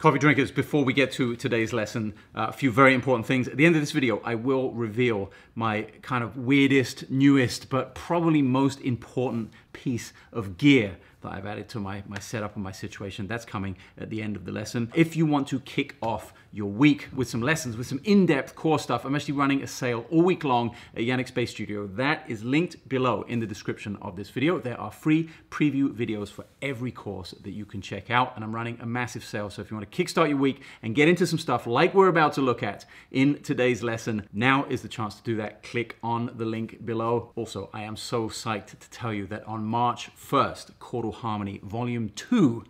Coffee drinkers, before we get to today's lesson, a few very important things. At the end of this video, I will reveal my kind of weirdest, newest, but probably most important piece of gear that I've added to my setup and my situation. That's coming at the end of the lesson. If you want to kick off your week with some lessons, with some in-depth core stuff, I'm actually running a sale all week long at Janek's Bass Studio. That is linked below in the description of this video. There are free preview videos for every course that you can check out, and I'm running a massive sale. So if you want to kickstart your week and get into some stuff like we're about to look at in today's lesson, now is the chance to do that. Click on the link below. Also, I am so psyched to tell you that on March 1st, Chordal Harmony Volume 2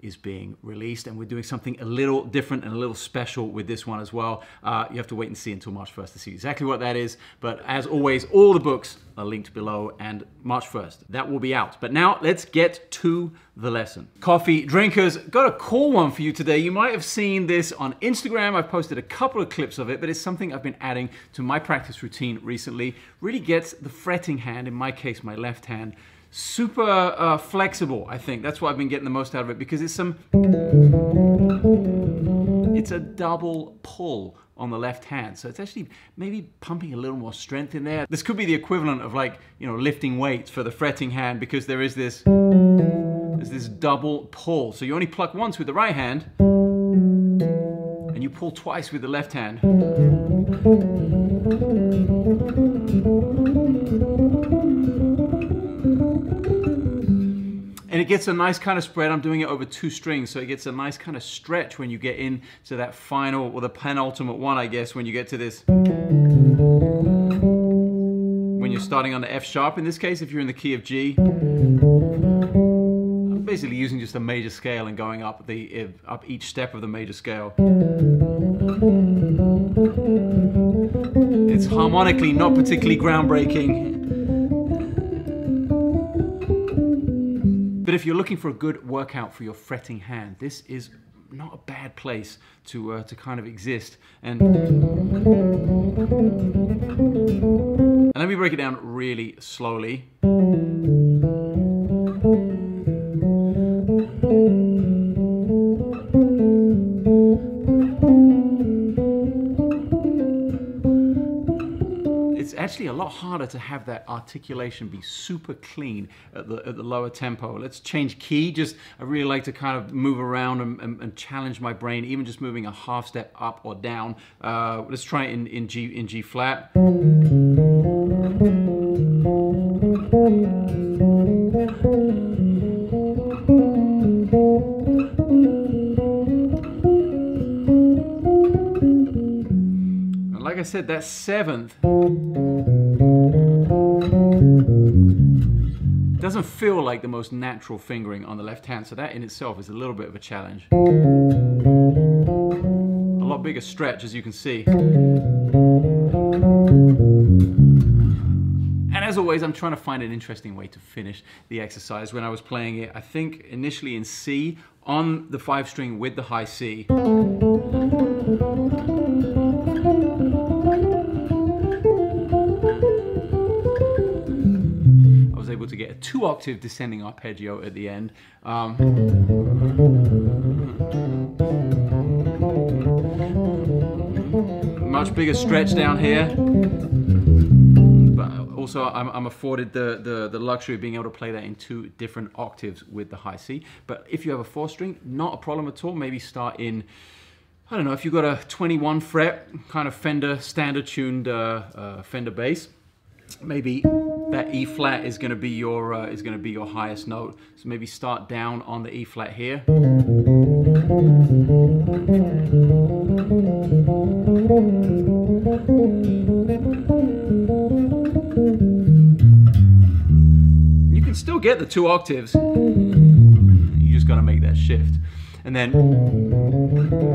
is being released, and we're doing something a little different and a little special with this one as well. You have to wait and see until March 1st to see exactly what that is, but as always, all the books are linked below, and March 1st, that will be out. But now let's get to the lesson. Coffee drinkers, got a cool one for you today. You might have seen this on Instagram. I've posted a couple of clips of it, but it's something I've been adding to my practice routine recently. Really gets the fretting hand, in my case, my left hand, super flexible, I think. That's what I've been getting the most out of it, because it's a double pull on the left hand. So it's actually maybe pumping a little more strength in there. This could be the equivalent of, like, you know, lifting weights for the fretting hand, because there is this double pull. So you only pluck once with the right hand, and you pull twice with the left hand. And it gets a nice kind of spread. I'm doing it over two strings, so it gets a nice kind of stretch when you get in to that final, or the penultimate one, I guess, when you get to this. When you're starting on the F sharp, in this case, if you're in the key of G. I'm basically using just a major scale and going up up each step of the major scale. It's harmonically not particularly groundbreaking. But if you're looking for a good workout for your fretting hand, this is not a bad place to kind of exist. And let me break it down really slowly. Actually a lot harder to have that articulation be super clean at the lower tempo. Let's change key. I really like to kind of move around and challenge my brain, even just moving a half step up or down. Let's try it in G flat. And like I said, that seventh doesn't feel like the most natural fingering on the left hand, so that in itself is a little bit of a challenge. A lot bigger stretch, as you can see. And as always, I'm trying to find an interesting way to finish the exercise. When I was playing it, I think initially in C, on the 5 string with the high C. To get a 2-octave descending arpeggio at the end. Much bigger stretch down here, but also I'm afforded the luxury of being able to play that in 2 different octaves with the high C. But if you have a 4 string, not a problem at all. Maybe start in, I don't know, if you've got a 21 fret kind of Fender standard tuned Fender bass, maybe that E flat is going to be your highest note. So maybe start down on the E flat here. You can still get the 2 octaves. You just got to make that shift. And then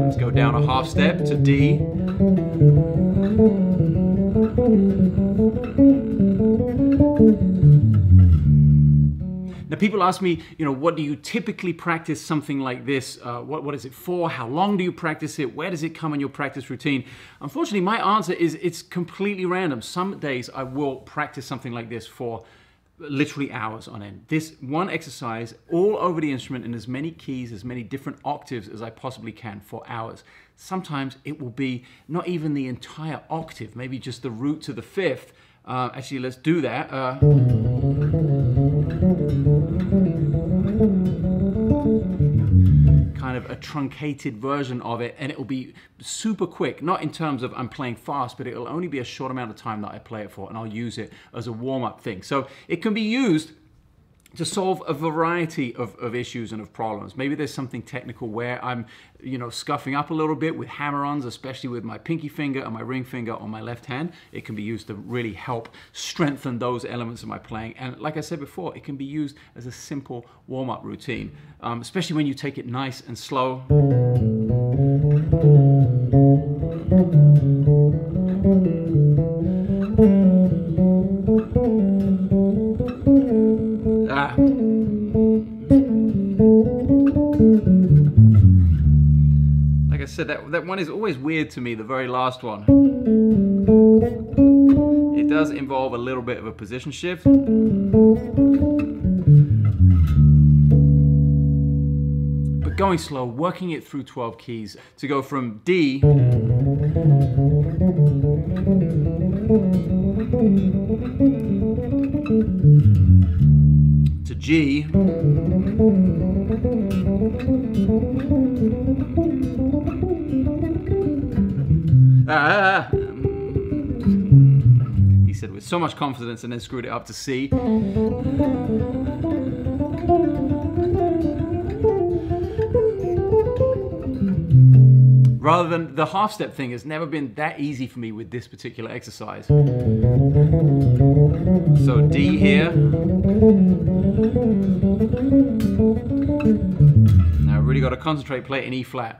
let's go down a half step to D. Now people ask me, you know, what do you typically practice something like this? What is it for? How long do you practice it? Where does it come in your practice routine? Unfortunately, my answer is it's completely random. Some days I will practice something like this for literally hours on end. This one exercise all over the instrument in as many keys, as many different octaves as I possibly can for hours. Sometimes it will be not even the entire octave, maybe just the root to the fifth. Actually, let's do that. Kind of a truncated version of it, and it will be super quick, not in terms of I'm playing fast, but it'll only be a short amount of time that I play it for, and I'll use it as a warm-up thing. So it can be used to solve a variety of issues and of problems. Maybe there's something technical where I'm, you know, scuffing up a little bit with hammer-ons, especially with my pinky finger and my ring finger on my left hand. It can be used to really help strengthen those elements of my playing. And like I said before, it can be used as a simple warm-up routine, especially when you take it nice and slow. Like I said, that one is always weird to me, the very last one. It does involve a little bit of a position shift. But going slow, working it through 12 keys to go from D to G he said with so much confidence, and then screwed it up to C. Rather than the half step thing has never been that easy for me with this particular exercise. So D here. Now I've really got to concentrate, play it in E flat.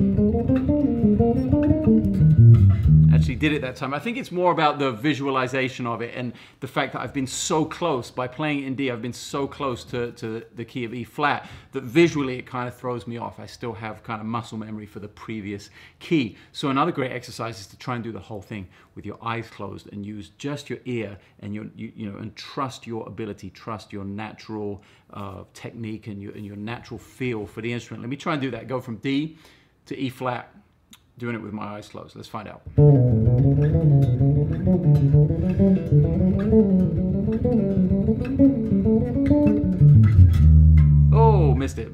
Actually did it that time. I think it's more about the visualization of it and the fact that I've been so close, by playing it in D, I've been so close to the key of E flat that visually it kind of throws me off. I still have kind of muscle memory for the previous key. So another great exercise is to try and do the whole thing with your eyes closed and use just your ear and your, you know, and trust your ability, trust your natural technique and your natural feel for the instrument. Let me try and do that. Go from D to E flat, doing it with my eyes closed. Let's find out. Oh, missed it.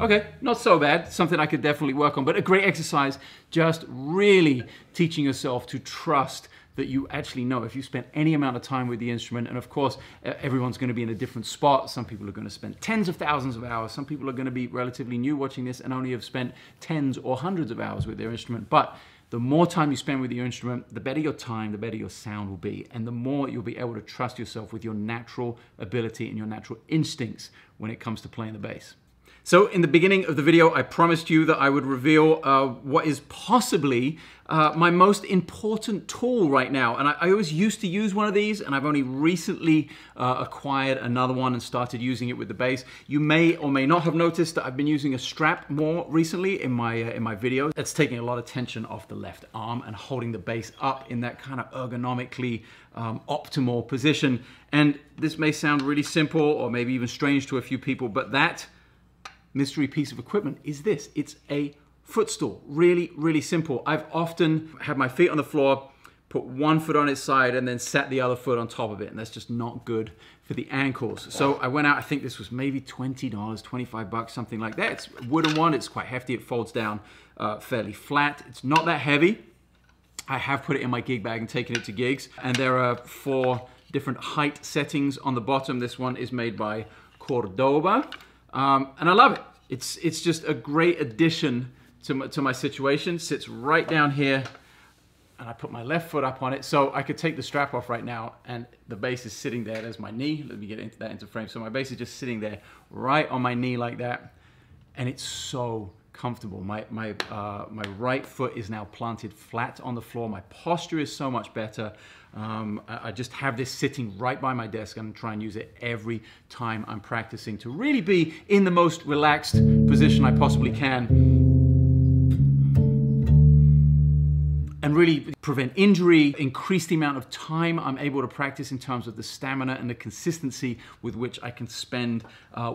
Okay, not so bad. Something I could definitely work on, but a great exercise, just really teaching yourself to trust that you actually know if you spent any amount of time with the instrument. And of course, everyone's going to be in a different spot. Some people are going to spend tens of thousands of hours. Some people are going to be relatively new watching this and only have spent tens or hundreds of hours with their instrument. But the more time you spend with your instrument, the better your time, the better your sound will be. And the more you'll be able to trust yourself with your natural ability and your natural instincts when it comes to playing the bass. So in the beginning of the video, I promised you that I would reveal what is possibly my most important tool right now. And I always used to use one of these, and I've only recently acquired another one and started using it with the bass. You may or may not have noticed that I've been using a strap more recently in my videos. That's taking a lot of tension off the left arm and holding the bass up in that kind of ergonomically optimal position. And this may sound really simple or maybe even strange to a few people, but that mystery piece of equipment is this. It's a footstool. Really, really simple. I've often had my feet on the floor, put one foot on its side, and then sat the other foot on top of it, and that's just not good for the ankles. So I went out, I think this was maybe $20, 25 bucks, something like that. It's a wooden one, it's quite hefty, it folds down fairly flat. It's not that heavy. I have put it in my gig bag and taken it to gigs, and there are four different height settings on the bottom. This one is made by Cordoba. And I love it. It's just a great addition to my situation. Sits right down here. and I put my left foot up on it, so I could take the strap off right now and the bass is sitting there. There's my knee. Let me get into that into frame. So my bass is just sitting there right on my knee like that, and it's so comfortable. My right foot is now planted flat on the floor. My posture is so much better. I just have this sitting right by my desk and try and use it every time I'm practicing to really be in the most relaxed position I possibly can, and really prevent injury, increase the amount of time I'm able to practice in terms of the stamina and the consistency with which I can spend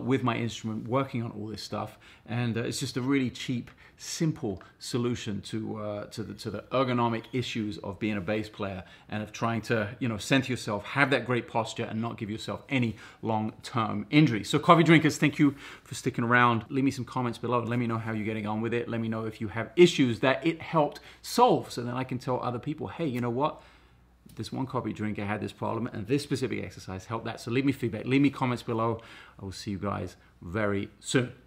with my instrument working on all this stuff. And it's just a really cheap, simple solution to the ergonomic issues of being a bass player and of trying to, you know, center yourself, have that great posture and not give yourself any long-term injury. So coffee drinkers, thank you for sticking around. Leave me some comments below. Let me know how you're getting on with it. Let me know if you have issues that it helped solve, so then I can tell other people, hey, you know what? This one coffee drinker had this problem and this specific exercise helped that. So leave me feedback, leave me comments below. I will see you guys very soon.